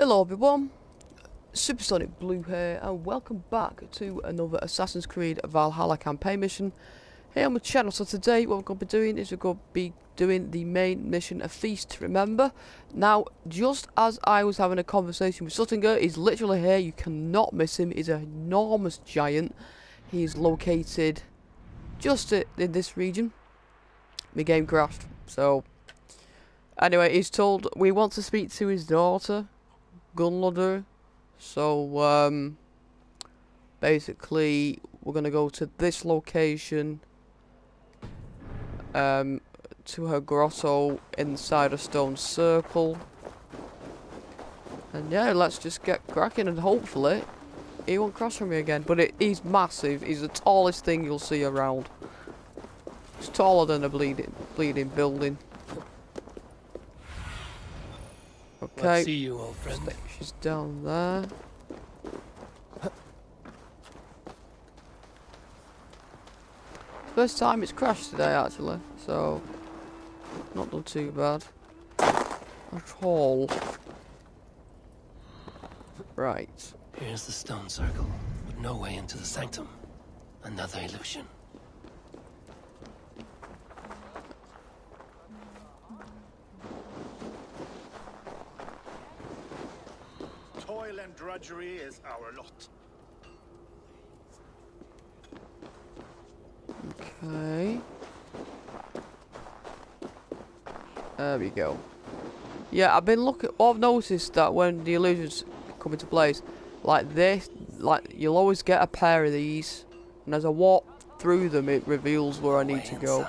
Hello everyone, Supersonic Blue here and welcome back to another Assassin's Creed Valhalla campaign mission here on my channel. So today what we're going to be doing is we're going to be doing the main mission, A Feast to Remember. Now just as I was having a conversation with Suttungr, he's literally here, you cannot miss him, he's an enormous giant. He's located just in this region. My game crashed, so anyway he's told we want to speak to his daughter Gunnlodr, so basically we're gonna go to this location, to her grotto inside a stone circle, and yeah, let's just get cracking and hopefully he won't cross from me again. But he's massive, he's the tallest thing you'll see around. It's taller than a bleeding building. Okay. Let's see you, old friend. She's down there. First time it's crashed today, actually, so not done too bad at all. Right. Here's the stone circle, but no way into the sanctum. Another illusion. And drudgery is our lot. Okay. There we go. Yeah, I've been looking. Well, I've noticed that when the illusions come into place, like this, like you'll always get a pair of these, and as I walk through them, it reveals where I need to go.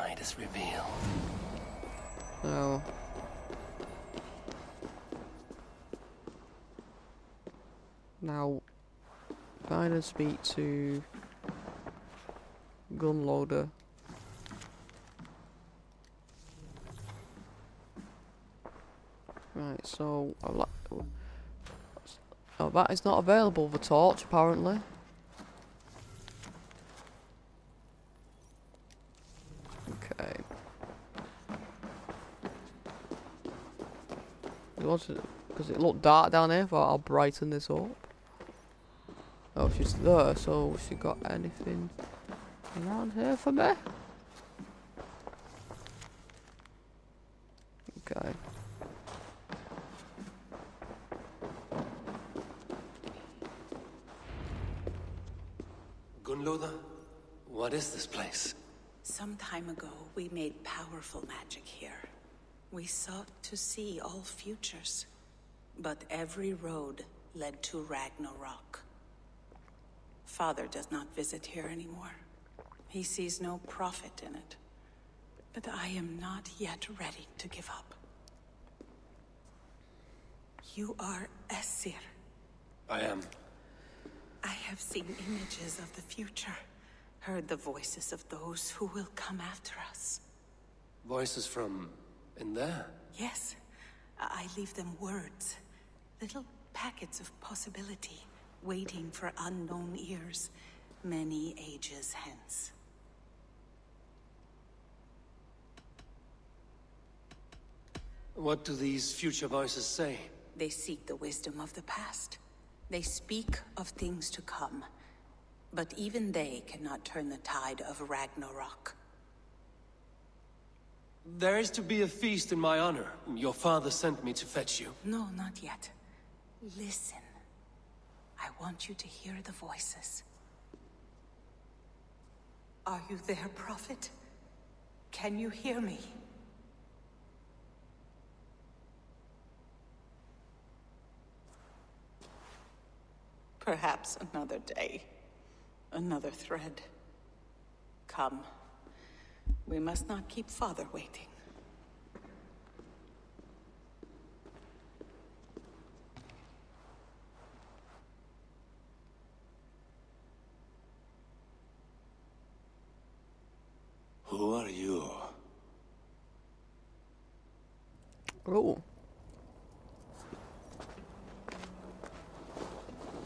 So. Now, find and speak to Gunnlodr. Right, so I'm like, oh, that is not available. The torch, apparently. Okay. You want to, because it looked dark down here. But I'll brighten this up. Oh, she's there, so she got anything around here for me? Okay. Gunnlodr, what is this place? Some time ago, we made powerful magic here. We sought to see all futures, but every road led to Ragnarok. Father does not visit here anymore. He sees no profit in it. But I am not yet ready to give up. You are Esir. I am. I have seen images of the future, heard the voices of those who will come after us. Voices from in there? Yes. I leave them words, little packets of possibility. Waiting for unknown ears, many ages hence. What do these future voices say? They seek the wisdom of the past. They speak of things to come. But even they cannot turn the tide of Ragnarok. There is to be a feast in my honor. Your father sent me to fetch you. No, not yet. Listen. I want you to hear the voices. Are you there, Prophet? Can you hear me? Perhaps another day, another thread. Come, we must not keep Father waiting. Who are you? Oh.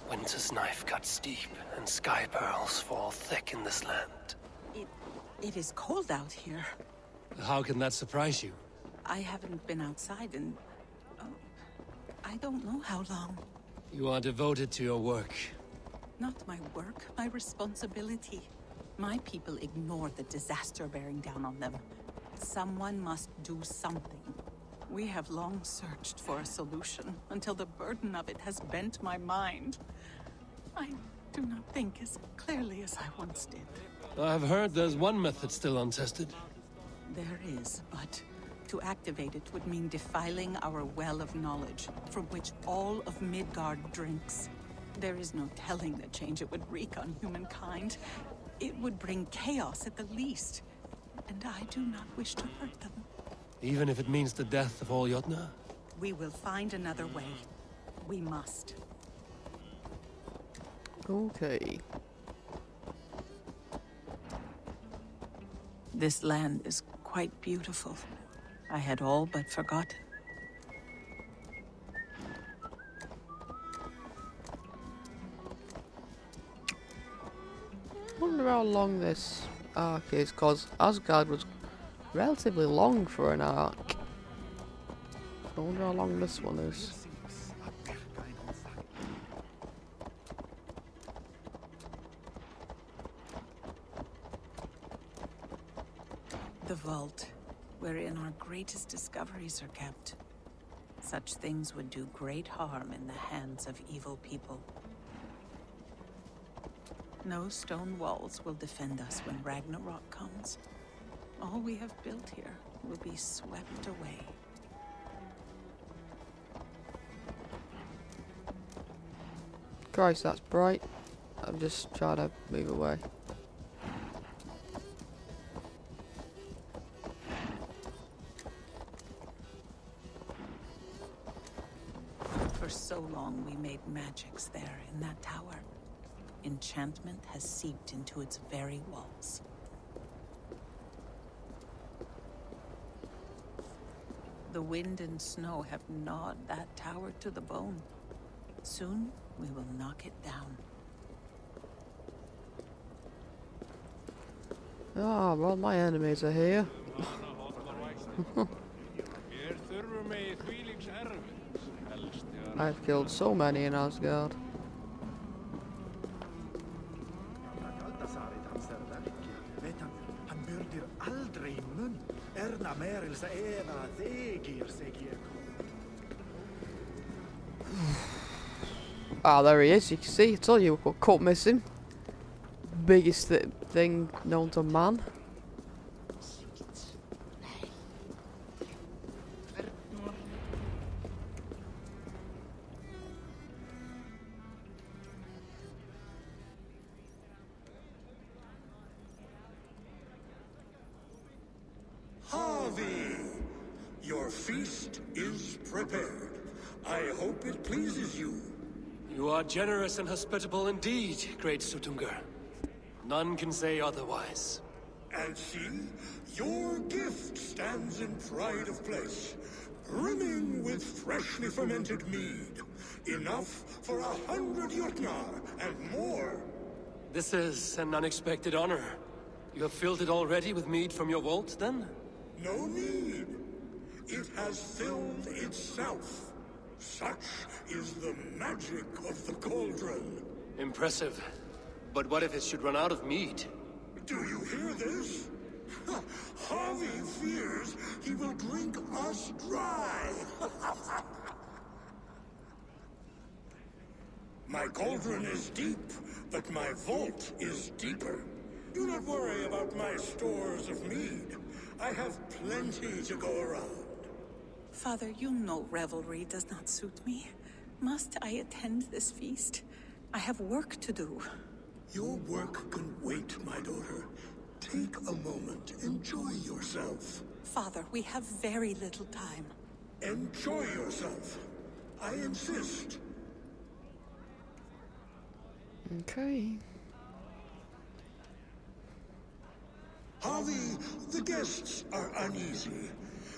Winter's knife cuts deep, and sky pearls fall thick in this land. It is cold out here. How can that surprise you? I haven't been outside in... Oh, I I don't know how long. You are devoted to your work. Not my work, my responsibility. My people ignore the disaster bearing down on them. Someone must do something. We have long searched for a solution, until the burden of it has bent my mind. I do not think as clearly as I once did. I've heard there's one method still untested. There is, but to activate it would mean defiling our well of knowledge, from which all of Midgard drinks. There is no telling the change it would wreak on humankind. It would bring chaos at the least, and I do not wish to hurt them. Even if it means the death of all Jotnar? We will find another way. We must. Okay. This land is quite beautiful. I had all but forgotten. Wonder how long this arc is, cause Asgard was relatively long for an arc. I wonder how long this one is. The vault, wherein our greatest discoveries are kept. Such things would do great harm in the hands of evil people. No stone walls will defend us when Ragnarok comes. All we have built here will be swept away. Christ, that's bright. I'm just trying to move away. For so long we made magics there in that tower. Enchantment has seeped into its very walls. The wind and snow have gnawed that tower to the bone. Soon, we will knock it down. Ah, oh, well, my enemies are here. I've killed so many in Asgard. Ah, there he is. You can see. I told you we could miss him. Biggest thing known to man. Your feast is prepared. I hope it pleases you. You are generous and hospitable indeed, great Suttungr. None can say otherwise. And see, your gift stands in pride of place, brimming with freshly fermented mead. Enough for 100 Jotnar and more. This is an unexpected honor. You have filled it already with mead from your vault, then? No need. It has filled itself. Such is the magic of the cauldron. Impressive. But what if it should run out of mead? Do you hear this? Harvey fears he will drink us dry. My cauldron is deep, but my vault is deeper. Do not worry about my stores of mead. I have plenty to go around. Father, you know revelry does not suit me. Must I attend this feast? I have work to do. Your work can wait, my daughter. Take a moment, enjoy yourself. Father, we have very little time. Enjoy yourself. I insist. Okay. Harvey, the guests are uneasy.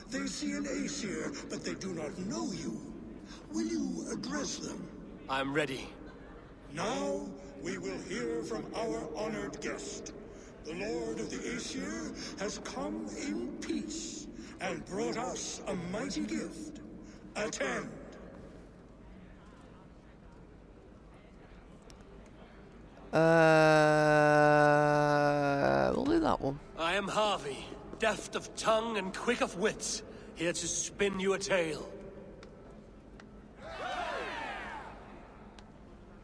They see an Aegir, but they do not know you. Will you address them? I'm ready. Now, we will hear from our honored guest. The Lord of the Aegir has come in peace and brought us a mighty gift. Attend. We'll do that one. I am Harvey, deft of tongue and quick of wits, here to spin you a tale.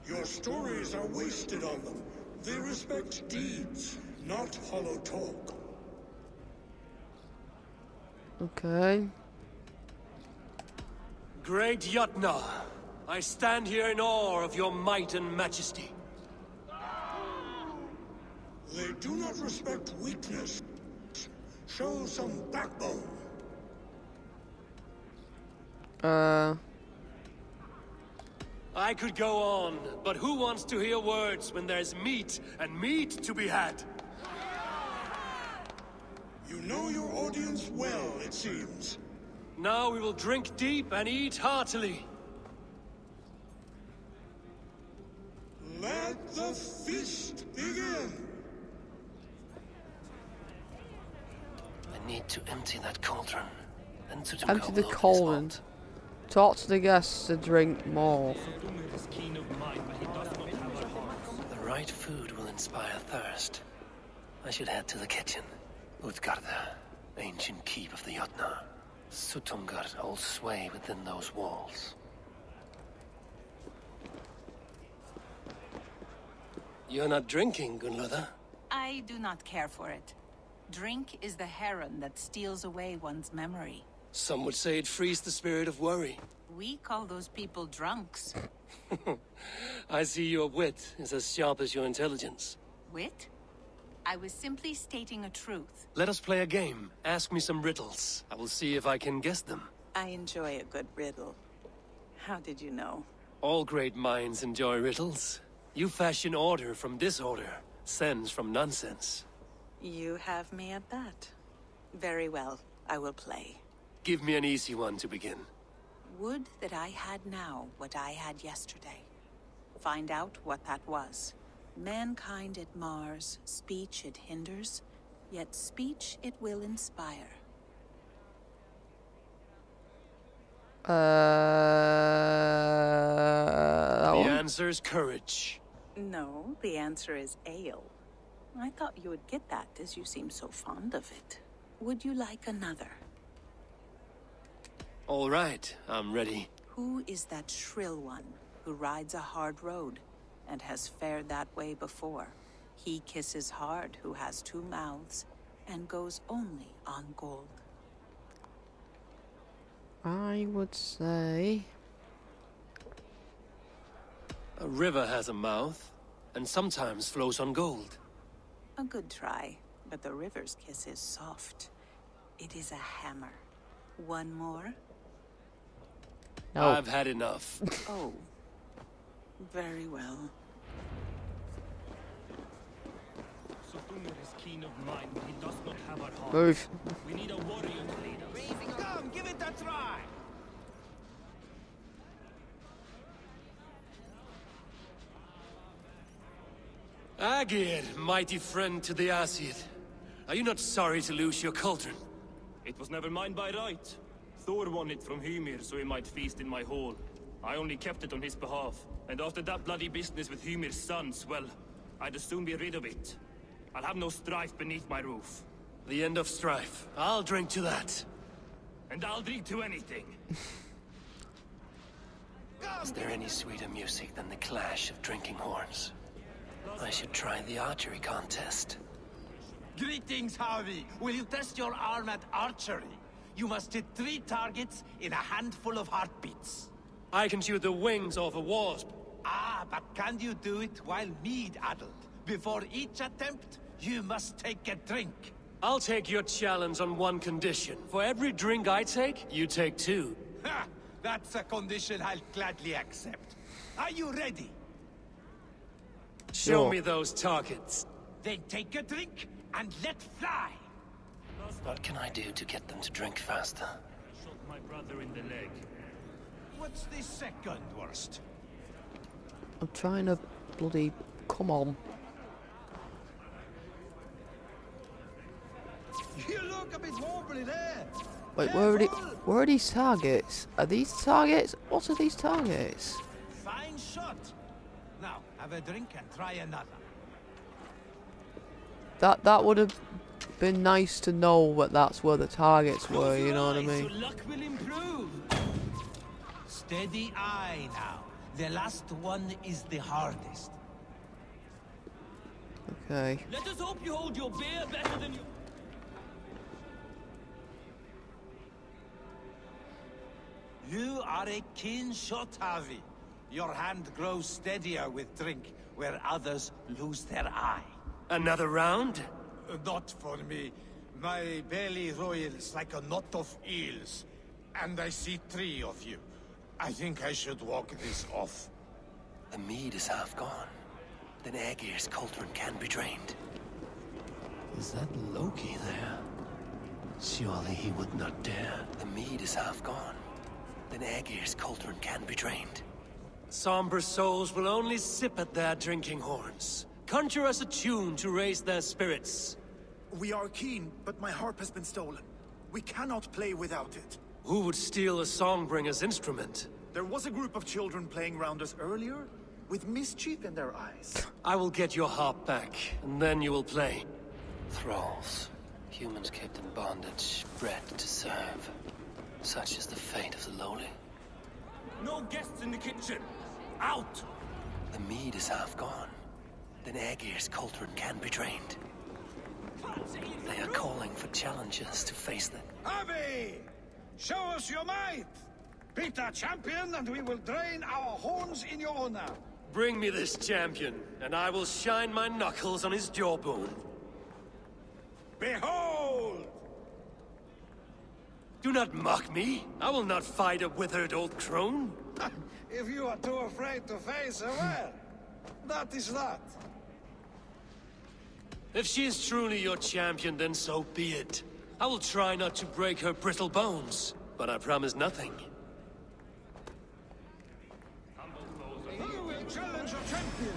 Your stories are wasted on them. They respect deeds, not hollow talk. Okay. Great Jotnar, I stand here in awe of your might and majesty. They do not respect weakness. Show some backbone. I could go on, but who wants to hear words when there's meat and meat to be had? You know your audience well, it seems. Now we will drink deep and eat heartily. Let the feast begin! I need to empty that cauldron. And to empty the cauldron. Talk to the guests to drink more. The right food will inspire thirst. I should head to the kitchen. Utgarda, ancient keep of the Jotnar. Suttungr holds sway within those walls. You're not drinking, Gunnlodr? I do not care for it. Drink is the heron that steals away one's memory. Some would say it frees the spirit of worry. We call those people drunks. I see your wit is as sharp as your intelligence. Wit? I was simply stating a truth. Let us play a game. Ask me some riddles. I will see if I can guess them. I enjoy a good riddle. How did you know? All great minds enjoy riddles. You fashion order from disorder, sense from nonsense. You have me at that. Very well, I will play. Give me an easy one to begin. Would that I had now what I had yesterday. Find out what that was. Mankind it mars, speech it hinders, yet speech it will inspire. The answer is courage. No, the answer is ale. I thought you would get that, as you seem so fond of it. Would you like another? All right, I'm ready. Who is that shrill one who rides a hard road and has fared that way before? He kisses hard who has two mouths and goes only on gold. I would say... a river has a mouth and sometimes flows on gold. A good try, but the river's kiss is soft. It is a hammer. One more? No. I've had enough. Oh. Very well. Suttungr is keen of mind, but he does not have a heart. Move. We need a warrior to lead us. Come, give it a try. Aegir, mighty friend to the Asir. Are you not sorry to lose your cauldron? It was never mine by right. Thor won it from Hymir so he might feast in my hall. I only kept it on his behalf, and after that bloody business with Hymir's sons, well, I'd as soon be rid of it. I'll have no strife beneath my roof. The end of strife. I'll drink to that. And I'll drink to anything. Is there any sweeter music than the clash of drinking horns? I should try the archery contest. Greetings, Harvey. Will you test your arm at archery? You must hit 3 targets in a handful of heartbeats. I can shoot the wings off a wasp. Ah, but can you do it while mid-adult? Before each attempt, you must take a drink. I'll take your challenge on one condition. For every drink I take, you take 2. Ha! That's a condition I'll gladly accept. Are you ready? Show me those targets. Then take a drink and let fly. What can I do to get them to drink faster? I shot my brother in the leg. What's the second worst? I'm trying to bloody... come on. You look a bit wobbly there. Wait, where are these targets? Are these targets? What are these targets? Fine shot. Now, have a drink and try another. That would have been nice to know that that's where the targets were, you know what I mean? So luck will improve. Steady eye now. The last one is the hardest. Okay. Let us hope you hold your beer better than you. You are a keen shot, Harvey. Your hand grows steadier with drink, where others lose their eye. Another round? Not for me. My belly roils like a knot of eels. And I see three of you. I think I should walk this off. The mead is half gone. Then Aegir's cauldron can be drained. Is that Loki there? Surely he would not dare. The mead is half gone. Then Aegir's cauldron can be drained. Somber souls will only sip at their drinking horns. Conjure us a tune to raise their spirits. We are keen, but my harp has been stolen. We cannot play without it. Who would steal a songbringer's instrument? There was a group of children playing round us earlier, with mischief in their eyes. I will get your harp back, and then you will play. Thralls. Humans kept in bondage, bred to serve. Such is the fate of the lowly. No guests in the kitchen! Out! The mead is half gone. Then Aegir's cauldron can be drained. They are calling for challengers to face them. Avi! Show us your might! Beat our champion and we will drain our horns in your honor. Bring me this champion, and I will shine my knuckles on his jawbone. Behold! Do not mock me. I will not fight a withered old crone. If you are too afraid to face her, well... that is that. If she is truly your champion, then so be it. I will try not to break her brittle bones, but I promise nothing. Who will challenge a champion?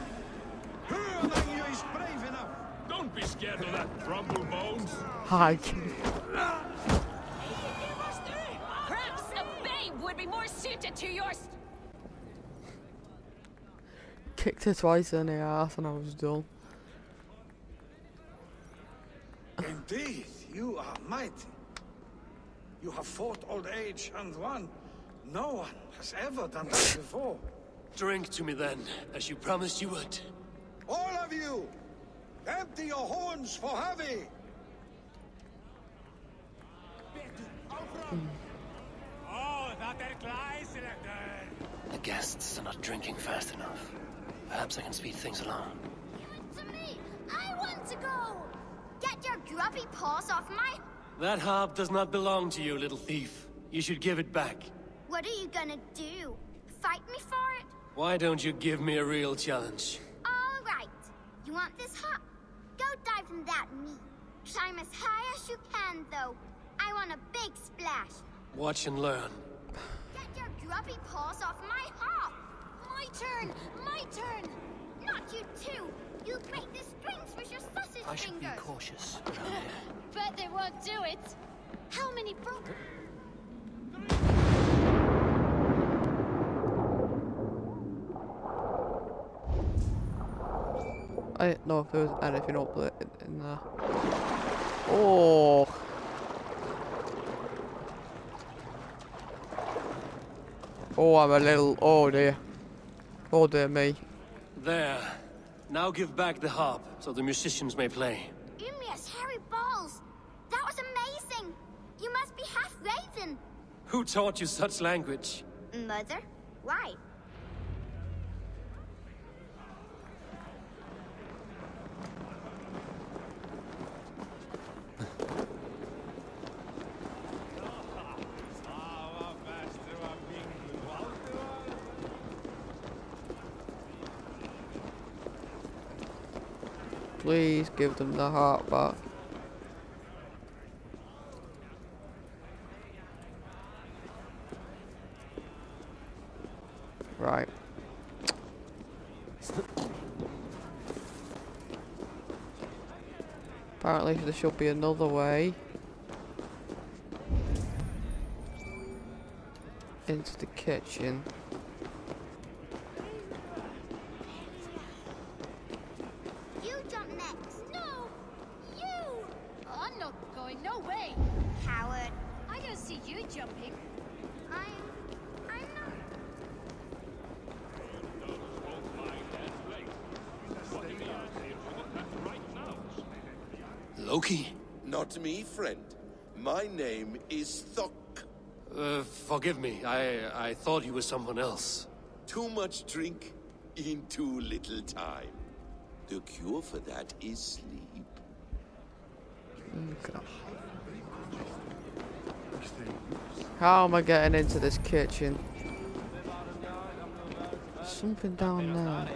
Who among you is brave enough? Don't be scared of that rumble bones. Hi. Perhaps a babe would be more suited to your... Kicked her twice in the ass and I was dull. Indeed, you are mighty. You have fought old age and won. No one has ever done that before. Drink to me then, as you promised you would. All of you, empty your horns for Havi. The guests are not drinking fast enough. Perhaps I can speed things along. Give it to me! I want to go! Get your grubby paws off my... That harp does not belong to you, little thief. You should give it back. What are you gonna do? Fight me for it? Why don't you give me a real challenge? All right. You want this harp? Go dive in that meat. Climb as high as you can, though. I want a big splash. Watch and learn. Get your grubby paws off my harp! My turn, not you too. You'll break the strings with your sausage fingers. I should be cautious. But they won't do it. How many broken? I didn't know if there was anything up in there. Oh. Oh, I'm a little. Oh dear. Oh dear me. There. Now give back the harp, so the musicians may play. Umia's hairy balls! That was amazing! You must be half raven! Who taught you such language? Mother? Why? Please give them the heart back. Right. Apparently there should be another way into the kitchen. No way! Coward. I don't see you jumping. I'm not. Loki? Not me, friend. My name is Thok. Forgive me. I thought you were someone else. Too much drink in too little time. The cure for that is sleep. God. How am I getting into this kitchen? Something down there.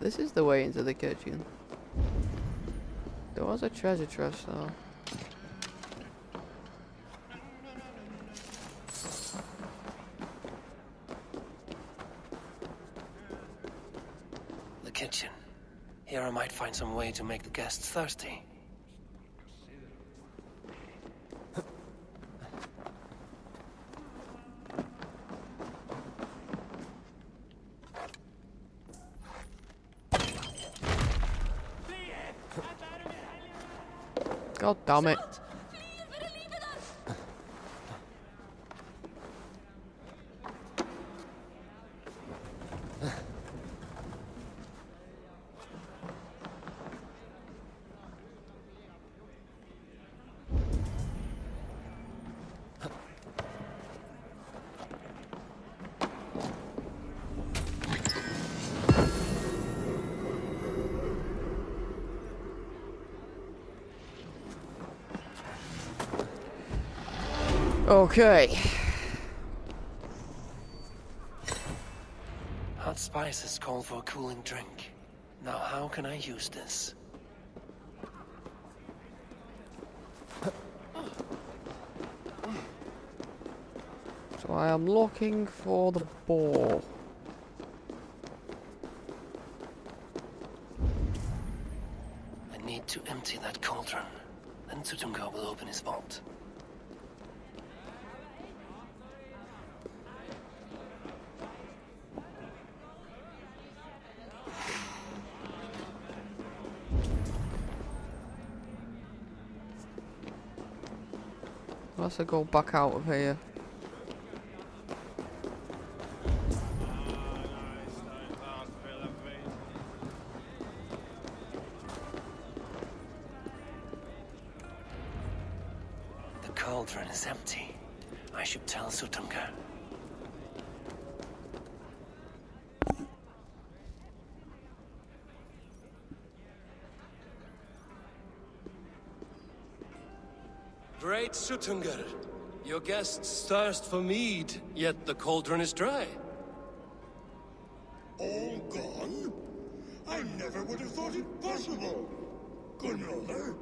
This is the way into the kitchen. There was a treasure chest though. The kitchen. Here I might find some way to make the guests thirsty. God damn it. Okay. Hot spices call for a cooling drink. Now, how can I use this? So I am looking for the ball. I need to empty that cauldron. Then Suttungr will open his vault. Unless I go back out of here. The cauldron is empty. I should tell Suttungr. Great Suttungr, your guests thirst for mead, yet the cauldron is dry. All gone? I never would have thought it possible. Gunnlodr?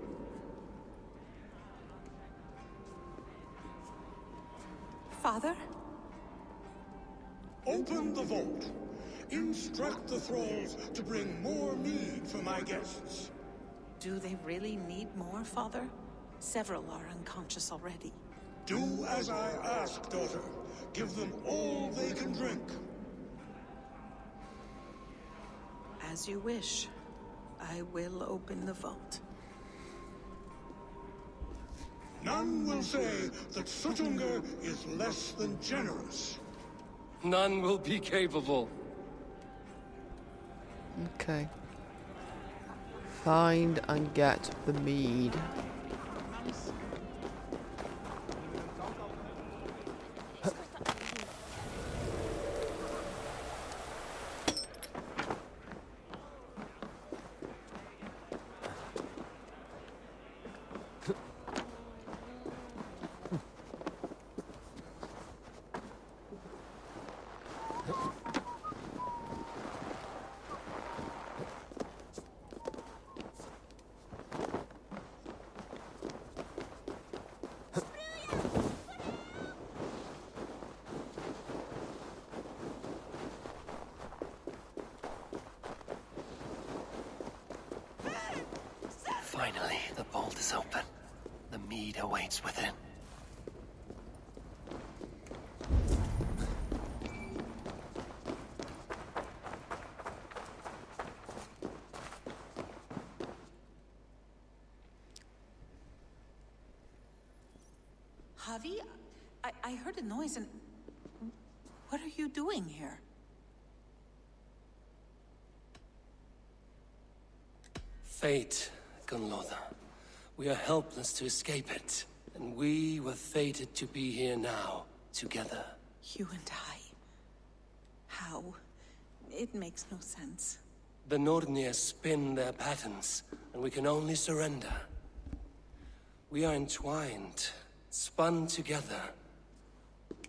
Father? Open the vault. Instruct the thralls to bring more mead for my guests. Do they really need more, Father? Several are unconscious already. Do as I ask, daughter. Give them all they can drink. As you wish. I will open the vault. None will say that Suttungr is less than generous. None will be capable. Okay. Find and get the mead. The vault is open. The mead awaits within. Javi, I heard a noise and... What are you doing here? Fate, Gunnlodr. We are helpless to escape it. And we were fated to be here now, together. You and I. How? It makes no sense. The Nornir spin their patterns, and we can only surrender. We are entwined, spun together.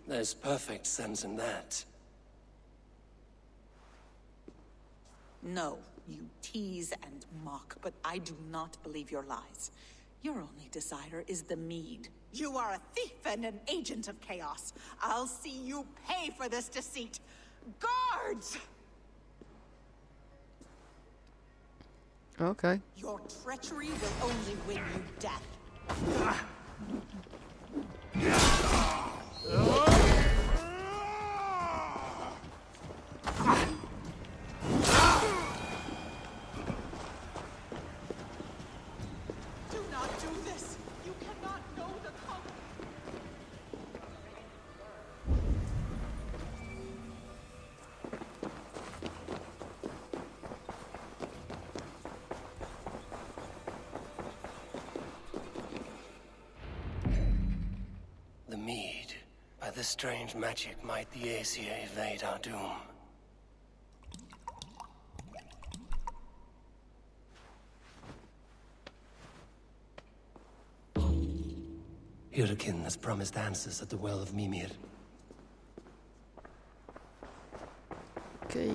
There's perfect sense in that. No, you tease and mock, but I do not believe your lies. Your only desire is the mead. You are a thief and an agent of chaos. I'll see you pay for this deceit. Guards! Okay. Your treachery will only win you death. This strange magic might the Aegir evade our doom. Hyrrokkin has promised answers at the well of Mimir. Okay.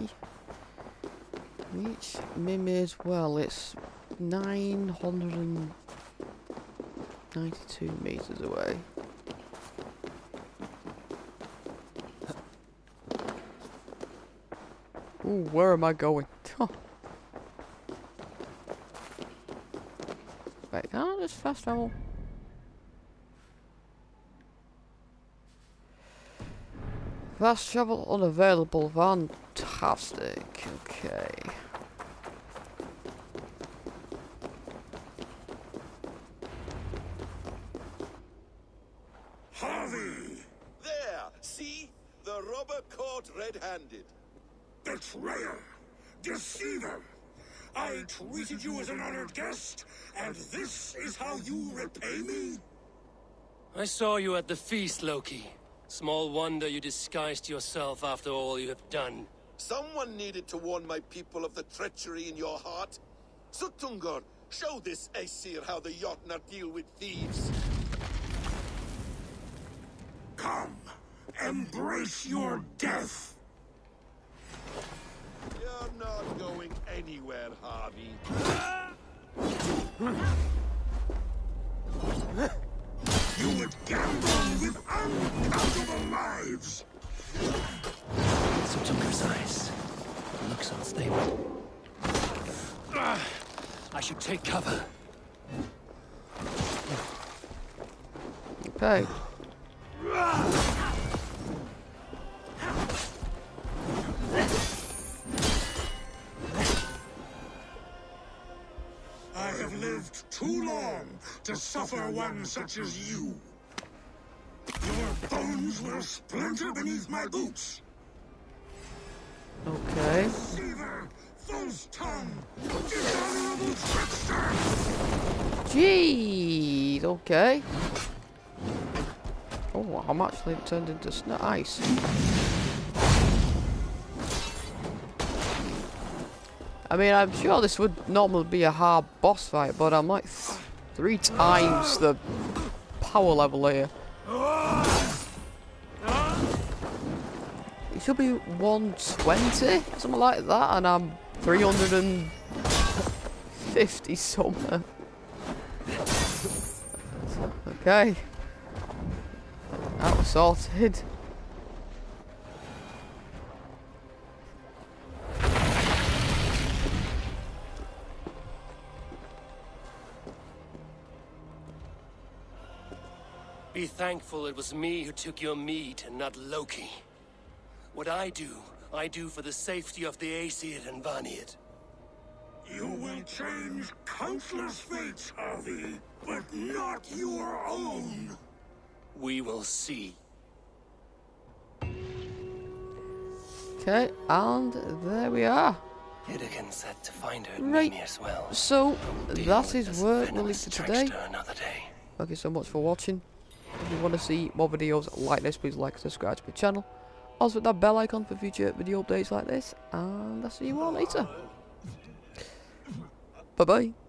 Reach Mimir's well. It's 992 meters away. Ooh, where am I going? Wait, can I just fast travel? Fast travel unavailable. Fantastic. Okay. Harvey! There! See? The robber caught red-handed. Betrayer! Deceiver! I treated you as an honored guest, and this is how you repay me? I saw you at the feast, Loki. Small wonder you disguised yourself after all you have done. Someone needed to warn my people of the treachery in your heart. Suttungr, show this Esir how the Jotnar deal with thieves. Come, embrace your death! You're not going anywhere, Harvey. You would gamble with uncountable lives! Suttung's eyes. Looks unstable. I should take cover. Okay. Too long to suffer one such as you. Your bones will splinter beneath my boots. Okay. Deceiver, false tongue, dishonorable trickster. Jeez. Okay. Oh, I'm actually turned into snow ice. I mean, I'm sure this would normally be a hard boss fight, but I'm like three times the power level here. It should be 120, something like that, and I'm 350 somewhere. Okay. That was sorted. Be thankful it was me who took your meat and not Loki. What I do for the safety of the Aesir and Vanir. You will change countless fates, Harvey, but not your own. We will see. Okay, and there we are. Hyrrokkin said to find her right. As well. So that is where we'll leave it today. Thank you so much for watching. If you want to see more videos like this, please like and subscribe to my channel. Also hit that bell icon for future video updates like this. And I'll see you all later. Bye bye.